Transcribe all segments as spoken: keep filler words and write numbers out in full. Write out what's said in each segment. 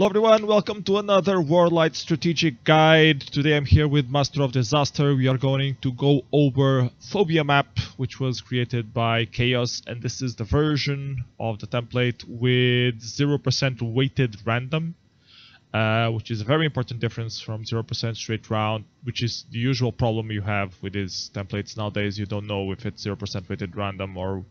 Hello everyone, welcome to another Warlight strategic guide. Today I'm here with Master of Disaster. We are going to go over Phobia Map, which was created by Chaos, and this is the version of the template with zero percent weighted random, uh, which is a very important difference from zero percent straight round, which is the usual problem you have with these templates nowadays. You don't know if it's zero percent weighted random or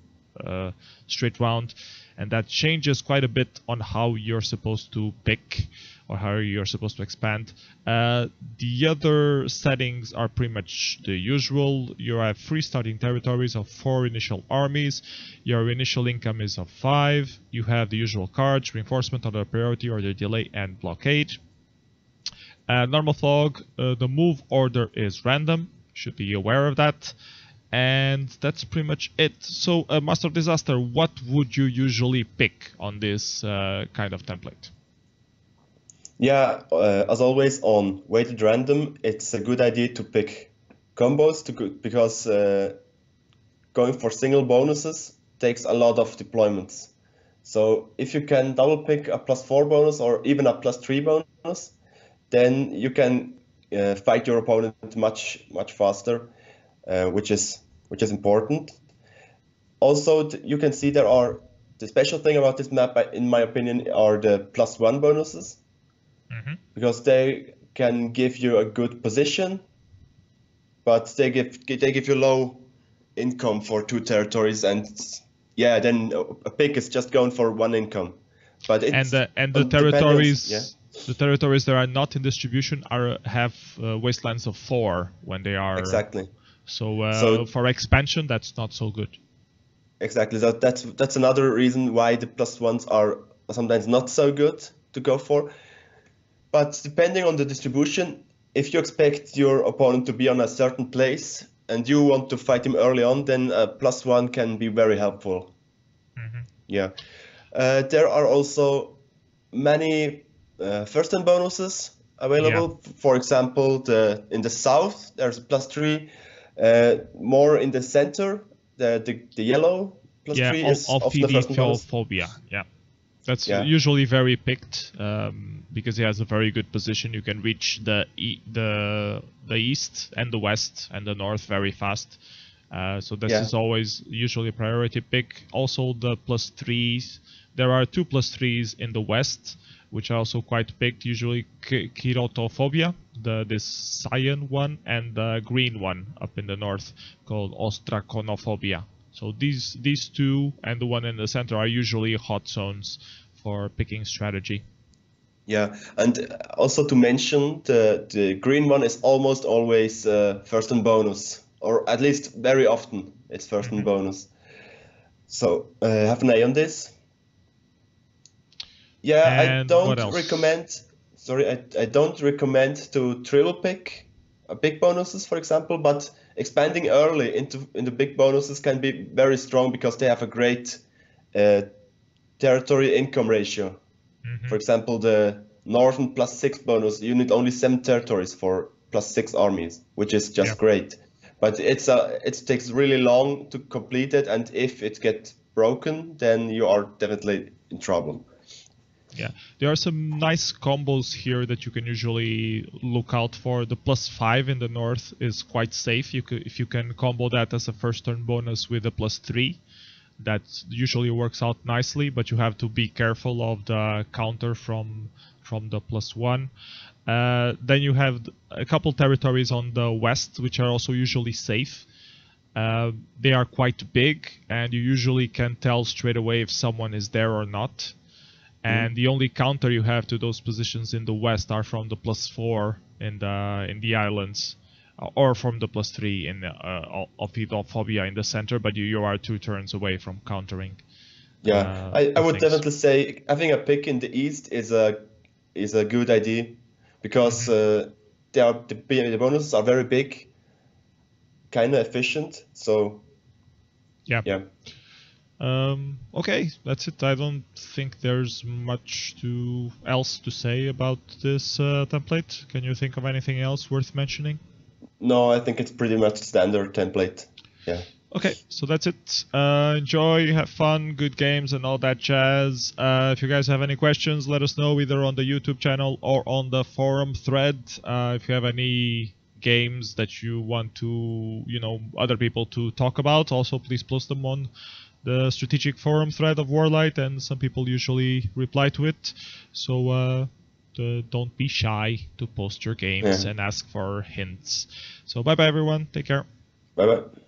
uh, straight round. And that changes quite a bit on how you're supposed to pick or how you're supposed to expand. Uh, the other settings are pretty much the usual. You have three starting territories of four initial armies. Your initial income is of five. You have the usual cards, reinforcement, under priority, order delay, and blockade. Uh, normal fog, uh, the move order is random. Should be aware of that. And that's pretty much it. So, uh, Master of Disaster, what would you usually pick on this uh, kind of template? Yeah, uh, as always on weighted random, it's a good idea to pick combos to, because uh, going for single bonuses takes a lot of deployments. So if you can double pick a plus four bonus or even a plus three bonus, then you can uh, fight your opponent much, much faster. Uh, which is which is important. Also, you can see there are the special thing about this map, in my opinion, are the plus one bonuses, mm-hmm. because they can give you a good position, but they give they give you low income for two territories, and yeah, then a pick is just going for one income. But it's, and the and the territories. Yeah. The territories that are not in distribution are have uh, wastelands of four when they are exactly. So, uh, so for expansion, that's not so good. Exactly. That, that's that's another reason why the plus ones are sometimes not so good to go for. But depending on the distribution, if you expect your opponent to be on a certain place and you want to fight him early on, then a plus one can be very helpful. Mm-hmm. Yeah. Uh, there are also many uh, first turn bonuses available. Yeah. For example, the in the south, there's a plus three. Uh, more in the center, the the, the yellow plus yeah, three is of, of the first bonus. Phobia. Yeah, that's yeah. usually very picked um, because he has a very good position. You can reach the e the the east and the west and the north very fast. Uh, so this yeah. is always usually a priority pick. Also the plus threes. There are two plus threes in the west, which are also quite picked. Usually Chirotophobia, the this cyan one, and the green one up in the north called ostraconophobia. So these these two and the one in the center are usually hot zones for picking strategy. Yeah, and also to mention, the the green one is almost always uh, first and bonus, or at least very often it's first mm-hmm. and bonus. So uh, have an eye on this. Yeah, and I don't recommend. Sorry, I, I don't recommend to triple pick uh, big bonuses, for example. But expanding early into into big bonuses can be very strong because they have a great uh, territory income ratio. Mm-hmm. For example, the northern plus six bonus, you need only seven territories for plus six armies, which is just yeah. great. But it's a it takes really long to complete it, and if it gets broken, then you are definitely in trouble. Yeah, there are some nice combos here that you can usually look out for. The plus five in the north is quite safe. You could, if you can combo that as a first turn bonus with a plus three, that usually works out nicely, but you have to be careful of the counter from from the plus one. Uh, then you have a couple territories on the west, which are also usually safe. Uh, they are quite big, and you usually can tell straight away if someone is there or not. And mm-hmm. the only counter you have to those positions in the west are from the plus four in the in the islands, or from the plus three in uh, of Chirotophobia in the center. But you, you are two turns away from countering. Yeah, uh, I, I would things. definitely say having a pick in the east is a is a good idea because mm-hmm. uh, they are the, the bonuses are very big, kind of efficient. So yeah, yeah. Um, okay, that's it. I don't think there's much to else to say about this uh, template. Can you think of anything else worth mentioning? No, I think it's pretty much standard template. Yeah. Okay, so that's it. Uh, enjoy, have fun, good games and all that jazz. Uh, if you guys have any questions, let us know either on the YouTube channel or on the forum thread. Uh, if you have any games that you want to, you know, other people to talk about, also please post them on the strategic forum thread of Warlight, and some people usually reply to it. So uh, the, don't be shy to post your games yeah. and ask for hints. So bye-bye everyone, take care. Bye-bye.